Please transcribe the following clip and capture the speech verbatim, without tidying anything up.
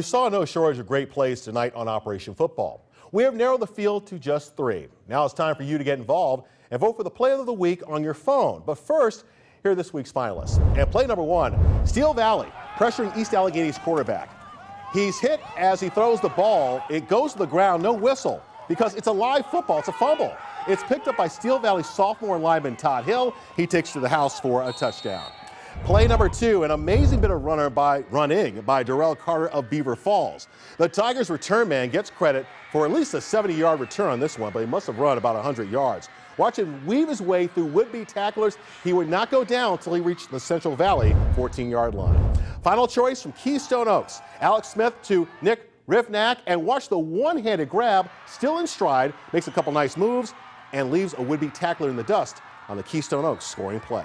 We saw no shortage of great plays tonight on Operation Football. We have narrowed the field to just three. Now it's time for you to get involved and vote for the play of the week on your phone. But first, here are this week's finalists. And play number one, Steel Valley pressuring East Allegheny's quarterback. He's hit as he throws the ball. It goes to the ground, no whistle, because it's a live football, it's a fumble. It's picked up by Steel Valley sophomore lineman Todd Hill. He takes to the house for a touchdown. Play number two, an amazing bit of runner by running by Durrell Carter of Beaver Falls. The Tigers' return man gets credit for at least a seventy-yard return on this one, but he must have run about one hundred yards. Watch him weave his way through would-be tacklers. He would not go down until he reached the Central Valley fourteen-yard line. Final choice from Keystone Oaks, Alex Smith to Nick Rifnak, and watch the one-handed grab, still in stride, makes a couple nice moves, and leaves a would-be tackler in the dust on the Keystone Oaks scoring play.